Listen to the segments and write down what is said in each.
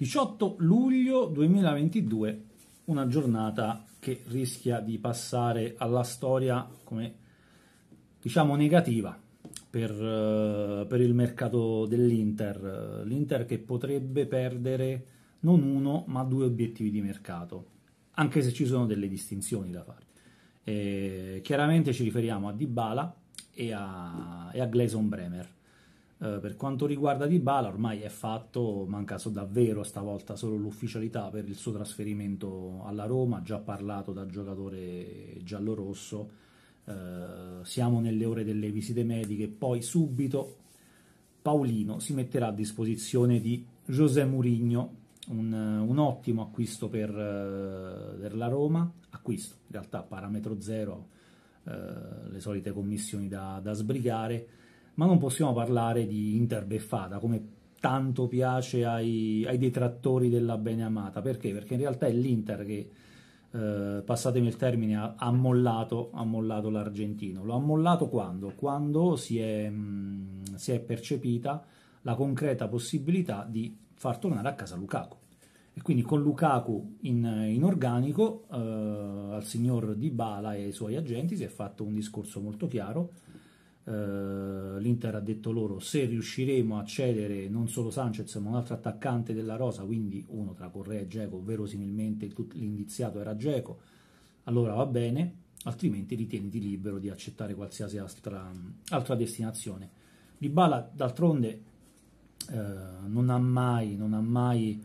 18 luglio 2022, una giornata che rischia di passare alla storia come, diciamo, negativa per il mercato dell'Inter. L'Inter che potrebbe perdere non uno ma due obiettivi di mercato, anche se ci sono delle distinzioni da fare. Chiaramente ci riferiamo a Dybala e a Gleison Bremer. Per quanto riguarda Dybala, ormai è fatto, manca davvero stavolta solo l'ufficialità per il suo trasferimento alla Roma, già parlato da giocatore giallorosso. Siamo nelle ore delle visite mediche, poi subito Paolino si metterà a disposizione di José Mourinho, un ottimo acquisto per la Roma, acquisto in realtà parametro zero, le solite commissioni da sbrigare, ma non possiamo parlare di Inter beffata, come tanto piace ai detrattori della beneamata. Perché? Perché in realtà è l'Inter che, passatemi il termine, ha mollato l'argentino. Lo ha mollato quando? Quando si è percepita la concreta possibilità di far tornare a casa Lukaku, e quindi con Lukaku in organico al signor Dybala e ai suoi agenti si è fatto un discorso molto chiaro. L'Inter ha detto loro: se riusciremo a cedere non solo Sanchez ma un altro attaccante della rosa, quindi uno tra Correa e Dzeko, verosimilmente l'indiziato era Dzeko, allora va bene, altrimenti ritieniti libero di accettare qualsiasi altra destinazione. Dybala d'altronde non ha mai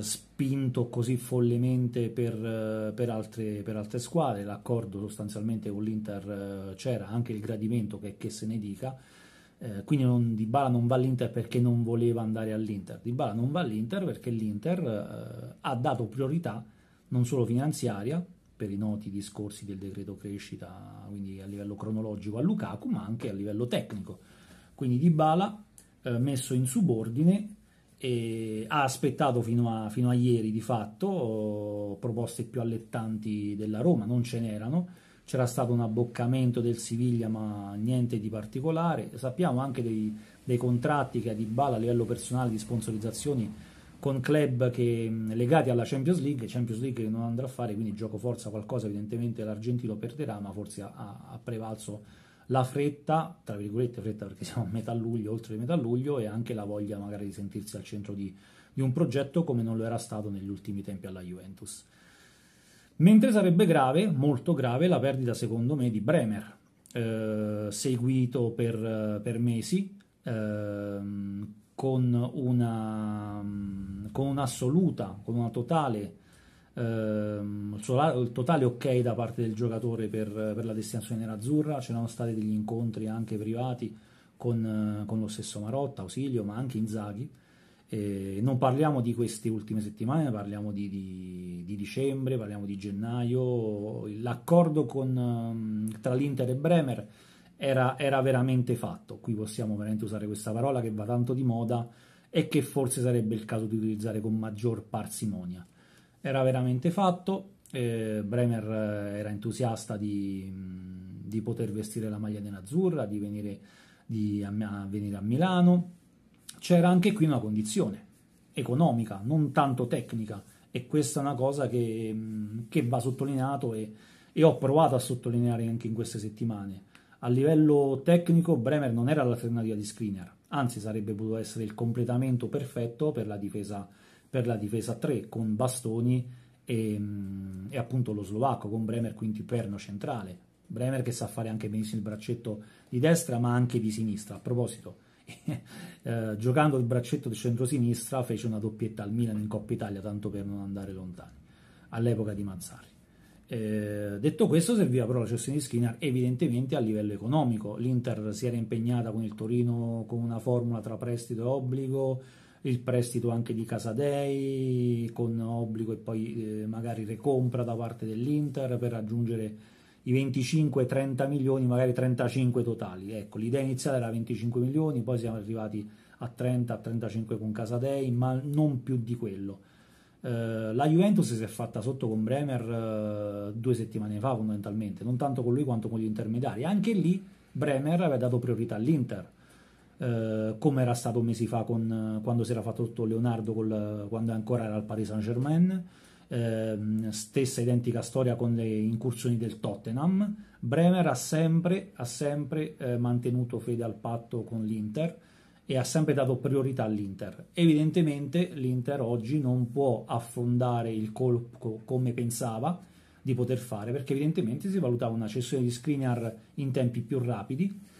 spinto così follemente per altre squadre. L'accordo sostanzialmente con l'Inter c'era, anche il gradimento, che se ne dica, quindi Dybala non va all'Inter perché non voleva andare all'Inter. Dybala non va all'Inter perché l'Inter ha dato priorità non solo finanziaria, per i noti discorsi del decreto crescita, quindi a livello cronologico, a Lukaku, ma anche a livello tecnico. Quindi Dybala messo in subordine, e ha aspettato fino a ieri di fatto proposte più allettanti della Roma, non ce n'erano. C'era stato un abboccamento del Siviglia ma niente di particolare. Sappiamo anche dei contratti che ha Dybala a livello personale, di sponsorizzazioni con club legati alla Champions League che non andrà a fare, quindi gioco forza qualcosa evidentemente l'argentino perderà, ma forse ha prevalso la fretta, tra virgolette fretta, perché siamo a metà luglio, oltre metà luglio, e anche la voglia magari di sentirsi al centro di un progetto, come non lo era stato negli ultimi tempi alla Juventus. Mentre sarebbe grave, molto grave, la perdita secondo me di Bremer, seguito per mesi, con una totale il totale ok da parte del giocatore per la destinazione nerazzurra. C'erano stati degli incontri anche privati con lo stesso Marotta, Ausilio, ma anche Inzaghi. Non parliamo di queste ultime settimane, parliamo di dicembre, parliamo di gennaio. L'accordo tra l'Inter e Bremer era veramente fatto. Qui possiamo veramente usare questa parola che va tanto di moda e che forse sarebbe il caso di utilizzare con maggior parsimonia. Era veramente fatto, Bremer era entusiasta di poter vestire la maglia nerazzurra, di venire a Milano. C'era anche qui una condizione economica, non tanto tecnica, e questa è una cosa che va sottolineato e ho provato a sottolineare anche in queste settimane. A livello tecnico Bremer non era l'alternativa di Skriniar, anzi sarebbe potuto essere il completamento perfetto per la difesa 3 con Bastoni e appunto lo slovacco, con Bremer quindi interno centrale. Bremer che sa fare anche benissimo il braccetto di destra ma anche di sinistra. A proposito, giocando il braccetto di centrosinistra fece una doppietta al Milan in Coppa Italia, tanto per non andare lontani, all'epoca di Mazzari. Detto questo, serviva però la cessione di Skriniar evidentemente a livello economico. L'Inter si era impegnata con il Torino con una formula tra prestito e obbligo, il prestito anche di Casadei con obbligo e poi magari recompra da parte dell'Inter per raggiungere i 25-30 milioni, magari 35 totali. Ecco, l'idea iniziale era 25 milioni, poi siamo arrivati a 30-35 con Casadei, ma non più di quello. La Juventus si è fatta sotto con Bremer 2 settimane fa fondamentalmente, non tanto con lui quanto con gli intermediari. Anche lì Bremer aveva dato priorità all'Inter. come era stato mesi fa con, quando si era fatto tutto Leonardo quando ancora era al Paris Saint Germain, stessa identica storia con le incursioni del Tottenham. Bremer ha sempre mantenuto fede al patto con l'Inter e ha sempre dato priorità all'Inter. Evidentemente l'Inter oggi non può affondare il colpo come pensava di poter fare, perché evidentemente si valutava una cessione di Skriniar in tempi più rapidi,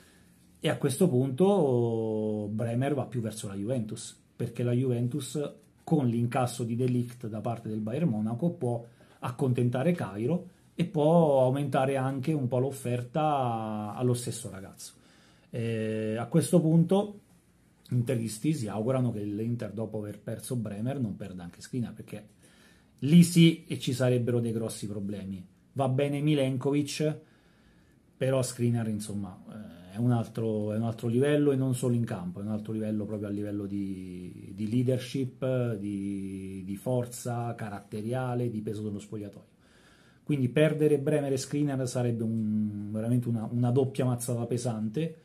e a questo punto Bremer va più verso la Juventus, perché la Juventus con l'incasso di De Ligt da parte del Bayern Monaco può accontentare Cairo e può aumentare anche un po' l'offerta allo stesso ragazzo. A questo punto interisti si augurano che l'Inter, dopo aver perso Bremer, non perda anche Skriniar, perché lì sì e ci sarebbero dei grossi problemi. Va bene Milenkovic, però Skriniar insomma è un altro livello, e non solo in campo, è un altro livello proprio a livello di leadership, di forza caratteriale, di peso dello spogliatoio. Quindi perdere Bremer e Skriniar sarebbe veramente una doppia mazzata pesante.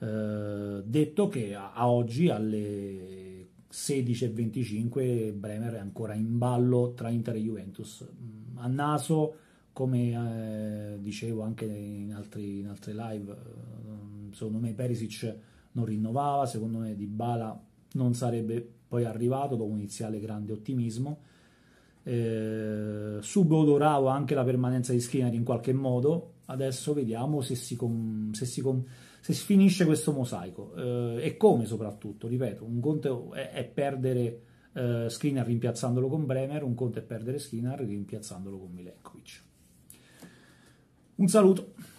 Detto che a oggi alle 16:25 Bremer è ancora in ballo tra Inter e Juventus a naso, come dicevo anche in altre live. Secondo me Perisic non rinnovava, secondo me Dybala non sarebbe poi arrivato dopo un iniziale grande ottimismo. Subodoravo anche la permanenza di Skriniar in qualche modo. Adesso vediamo se si finisce questo mosaico, e come, soprattutto. Ripeto, un conto è perdere Skriniar rimpiazzandolo con Bremer, un conto è perdere Skriniar rimpiazzandolo con Milenkovic. Un saluto.